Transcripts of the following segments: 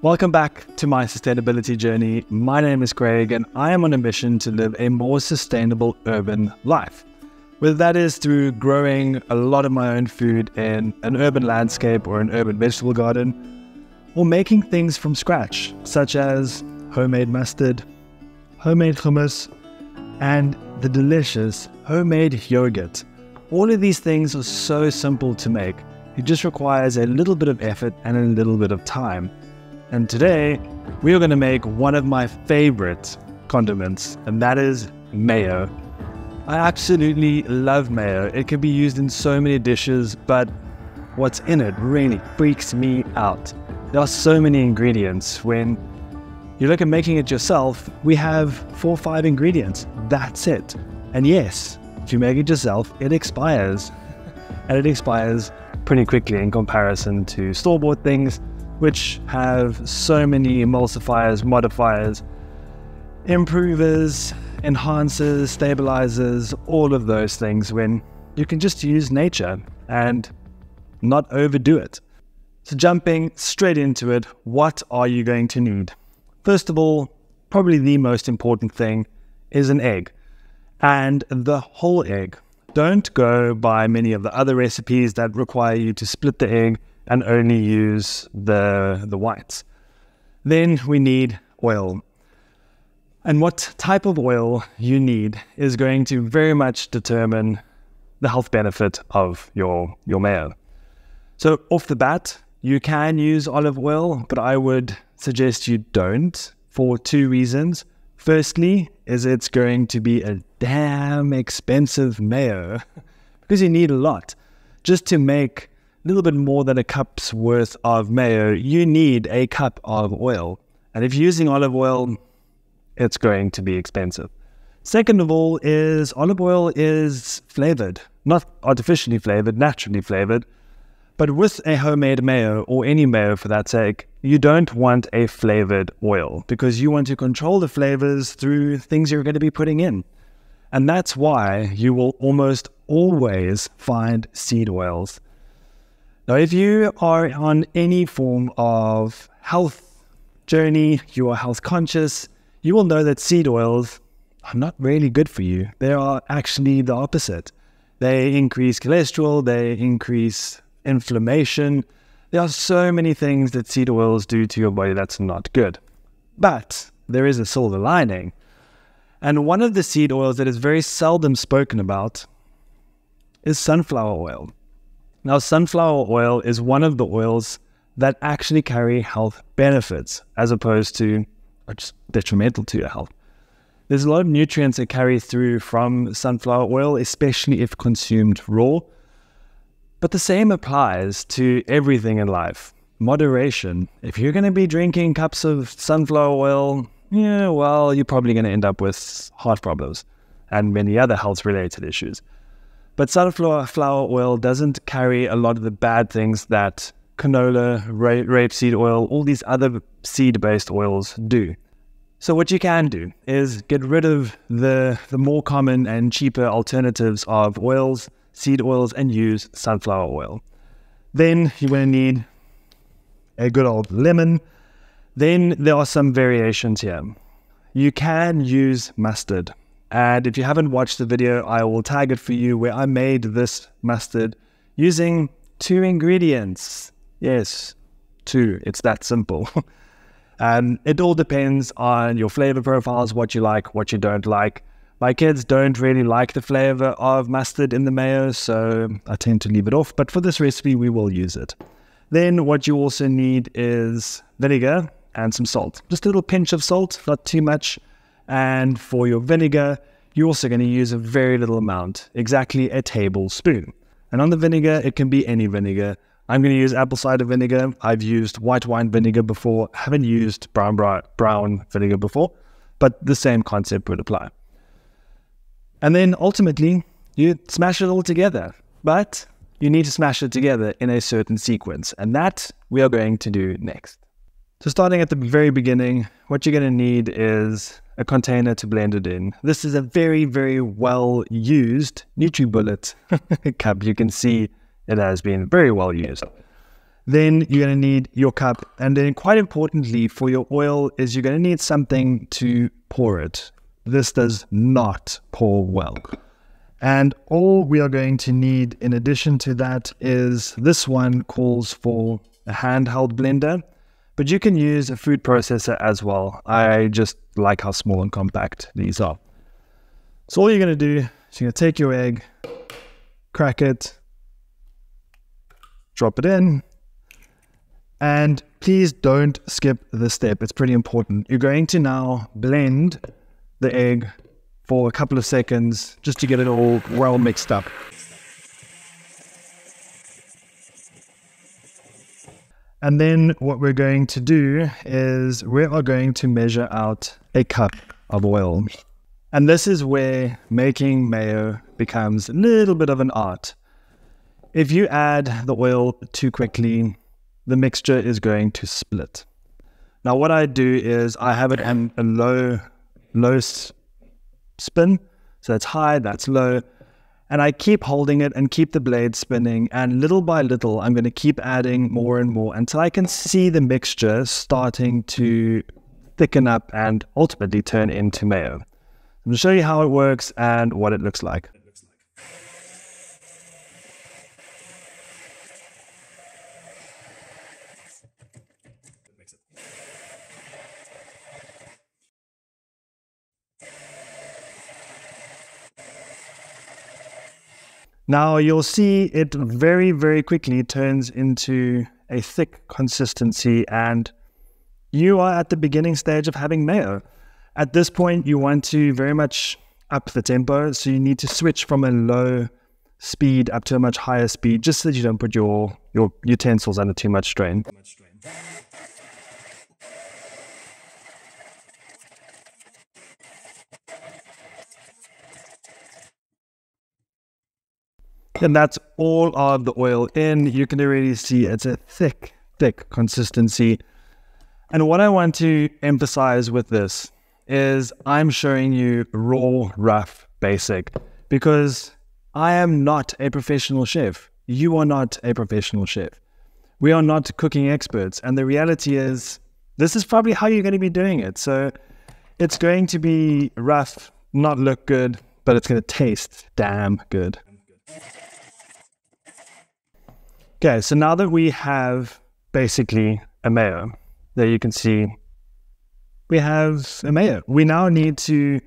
Welcome back to my sustainability journey. My name is Craig and I am on a mission to live a more sustainable urban life. Whether that is through growing a lot of my own food in an urban landscape or an urban vegetable garden, or making things from scratch, such as homemade mustard, homemade hummus, and the delicious homemade yogurt. All of these things are so simple to make. It just requires a little bit of effort and a little bit of time. And today, we are going to make one of my favorite condiments, and that is mayo. I absolutely love mayo. It can be used in so many dishes, but what's in it really freaks me out. There are so many ingredients. When you look at making it yourself, we have 4 or 5 ingredients. That's it. And yes, if you make it yourself, it expires. And it expires pretty quickly in comparison to store-bought things, which have so many emulsifiers, modifiers, improvers, enhancers, stabilizers, all of those things, when you can just use nature and not overdo it. So jumping straight into it, what are you going to need? First of all, probably the most important thing is an egg, and the whole egg. Don't go by many of the other recipes that require you to split the egg and only use the whites. Then we need oil. And what type of oil you need is going to very much determine the health benefit of your mayo. So off the bat, you can use olive oil, but I would suggest you don't, for 2 reasons. Firstly, is it's going to be a damn expensive mayo, because you need a lot. Just to make little bit more than a cup's worth of mayo, you need a cup of oil. And if you're using olive oil, it's going to be expensive. Second of all is olive oil is flavored, not artificially flavored, naturally flavored. But with a homemade mayo, or any mayo for that sake, you don't want a flavored oil, because you want to control the flavors through things you're going to be putting in. And that's why you will almost always find seed oils. Now, if you are on any form of health journey, you are health conscious, you will know that seed oils are not really good for you. They are actually the opposite. They increase cholesterol, they increase inflammation. There are so many things that seed oils do to your body that's not good. But there is a silver lining. And one of the seed oils that is very seldom spoken about is sunflower oil. Now, sunflower oil is one of the oils that actually carry health benefits, as opposed to are just detrimental to your health. There's a lot of nutrients that carry through from sunflower oil, especially if consumed raw. But the same applies to everything in life. Moderation. If you're going to be drinking cups of sunflower oil, yeah, well, you're probably going to end up with heart problems and many other health-related issues. But sunflower oil doesn't carry a lot of the bad things that canola, rapeseed oil, all these other seed-based oils do. So what you can do is get rid of the more common and cheaper alternatives of oils, seed oils, and use sunflower oil. Then you're going to need a good old lemon. Then there are some variations here. You can use mustard. And if you haven't watched the video, I will tag it for you, where I made this mustard using 2 ingredients. Yes, 2. It's that simple. It all depends on your flavor profiles, what you like, what you don't like. My kids don't really like the flavor of mustard in the mayo, so I tend to leave it off. But for this recipe, we will use it. Then what you also need is vinegar and some salt. Just a little pinch of salt, not too much. And for your vinegar, you're also going to use a very little amount, exactly a tablespoon. And on the vinegar, it can be any vinegar. I'm going to use apple cider vinegar. I've used white wine vinegar before. I haven't used brown vinegar before, but the same concept would apply. And then ultimately, you smash it all together. But you need to smash it together in a certain sequence. And that we are going to do next. So starting at the very beginning, what you're going to need is a container to blend it in. This is a very, very well-used NutriBullet cup. You can see it has been very well used. Then you're going to need your cup. And then quite importantly for your oil is you're going to need something to pour it. This does not pour well. And all we are going to need in addition to that is this one calls for a handheld blender, but you can use a food processor as well. I just like how small and compact these are. So all you're going to do is you're going to take your egg, crack it, drop it in, and please don't skip this step. It's pretty important. You're going to now blend the egg for a couple of seconds just to get it all well mixed up. And then what we're going to do is we are going to measure out a cup of oil. And this is where making mayo becomes a little bit of an art. If you add the oil too quickly, the mixture is going to split. Now what I do is I have it in a low spin. So that's high, that's low. And I keep holding it and keep the blade spinning. And little by little, I'm going to keep adding more and more until I can see the mixture starting to thicken up and ultimately turn into mayo. I'm going to show you how it works and what it looks like. Now you'll see it very, very quickly turns into a thick consistency, and you are at the beginning stage of having mayo. At this point, you want to very much up the tempo, so you need to switch from a low speed up to a much higher speed, just so that you don't put your utensils under too much strain. And that's all of the oil in. You can already see it's a thick, thick consistency. And what I want to emphasize with this is I'm showing you raw, rough, basic, because I am not a professional chef. You are not a professional chef. We are not cooking experts. And the reality is this is probably how you're going to be doing it. So it's going to be rough, not look good, but it's going to taste damn good. Okay, so now that we have basically a mayo, there you can see we have a mayo. We now need to,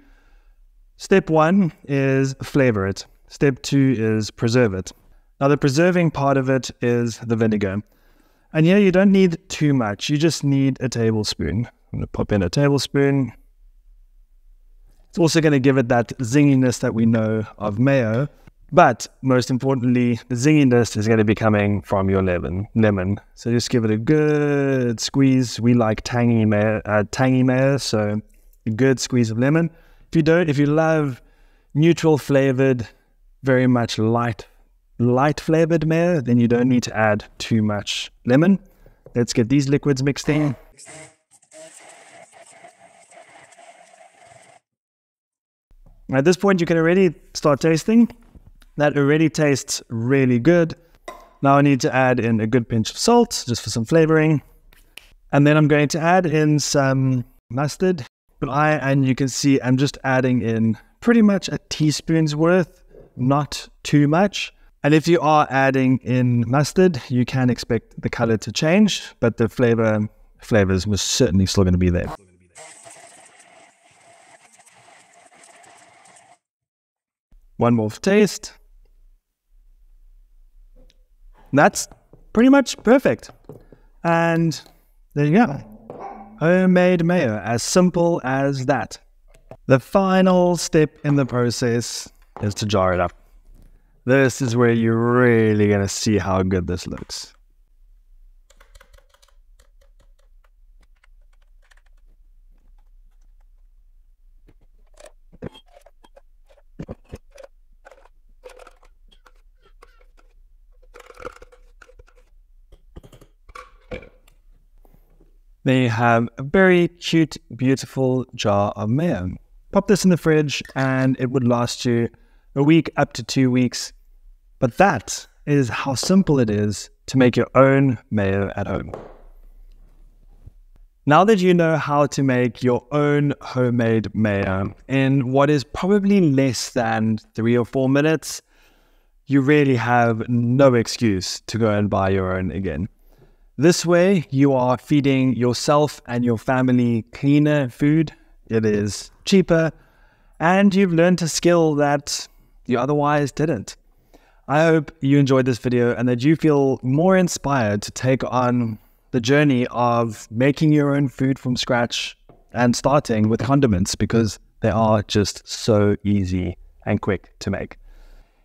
step one is flavor it. Step two is preserve it. Now the preserving part of it is the vinegar. And here you don't need too much. You just need a tablespoon. I'm going to pop in a tablespoon. It's also going to give it that zinginess that we know of mayo. But most importantly, the zinginess is going to be coming from your lemon. So just give it a good squeeze. We like tangy mayo, so a good squeeze of lemon. If you love neutral flavored, very much light flavored mayo, then you don't need to add too much lemon. Let's get these liquids mixed in. At this point, you can already start tasting. That already tastes really good. Now I need to add in a good pinch of salt, just for some flavoring. And then I'm going to add in some mustard. And you can see I'm just adding in pretty much a teaspoon's worth, not too much. And if you are adding in mustard, you can expect the color to change, but the flavors were certainly still going to be there. One more taste. That's pretty much perfect. And there you go. Homemade mayo, as simple as that. The final step in the process is to jar it up. This is where you're really going to see how good this looks. There you have a very cute, beautiful jar of mayo. Pop this in the fridge and it would last you a week up to 2 weeks. But that is how simple it is to make your own mayo at home. Now that you know how to make your own homemade mayo in what is probably less than 3 or 4 minutes, you really have no excuse to go and buy your own again. This way, you are feeding yourself and your family cleaner food, it is cheaper, and you've learned a skill that you otherwise didn't. I hope you enjoyed this video and that you feel more inspired to take on the journey of making your own food from scratch and starting with condiments, because they are just so easy and quick to make.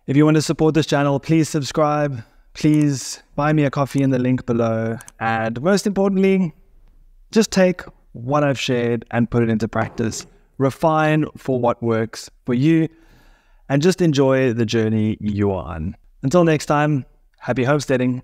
If you want to support this channel, please subscribe, please buy me a coffee in the link below, and most importantly, just take what I've shared and put it into practice. Refine for what works for you and just enjoy the journey you are on. Until next time, happy homesteading.